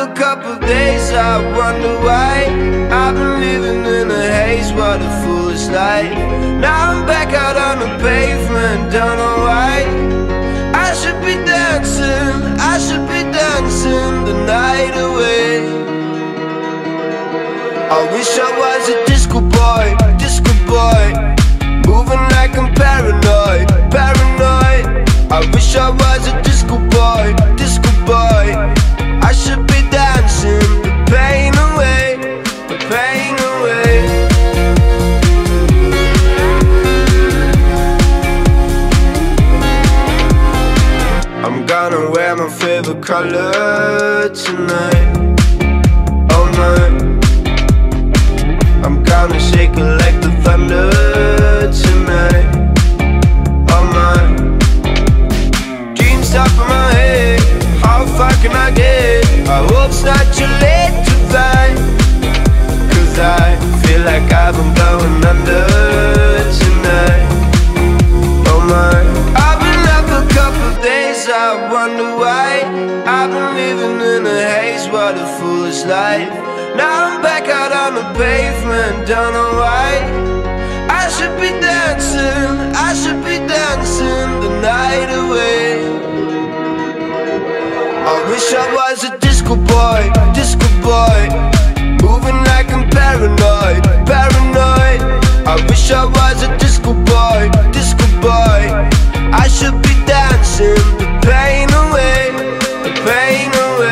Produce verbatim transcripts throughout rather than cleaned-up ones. a couple days I wonder why I've been living in a haze, what a foolish life. Now I'm back out on the pavement, don't know why. I should be dancing, I should be dancing the night away. I wish I was a disco boy, disco boy, moving like I'm paranoid, paranoid. I wish I was a disco boy, disco boy, I should be dancing the pain away, the pain away. I'm gonna wear my favorite color tonight, all night. I'm gonna shake it like the thunder tonight, all night. Dreams up in my head, how far can I get? I hope it's not too late to find, cause I feel like I've been blowing under tonight, oh my. I've been up a couple days, I wonder why I've been living in a haze, what a foolish life. Now I'm back out on the pavement, don't know why. I should be dancing, I should be dancing the night away. I wish I was a disco boy, disco boy, moving like I'm paranoid, paranoid. I wish I was a disco boy, disco boy, I should be dancing the pain away, the pain away.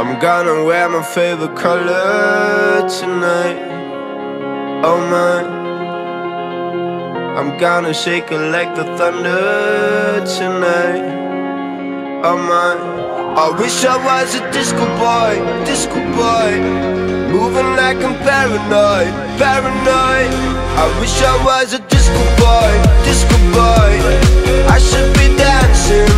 I'm gonna wear my favorite color tonight, oh my. I'm gonna shake it like the thunder tonight, oh my. I wish I was a disco boy, disco boy, moving like I'm paranoid, paranoid. I wish I was a disco boy, disco boy, I should be dancing.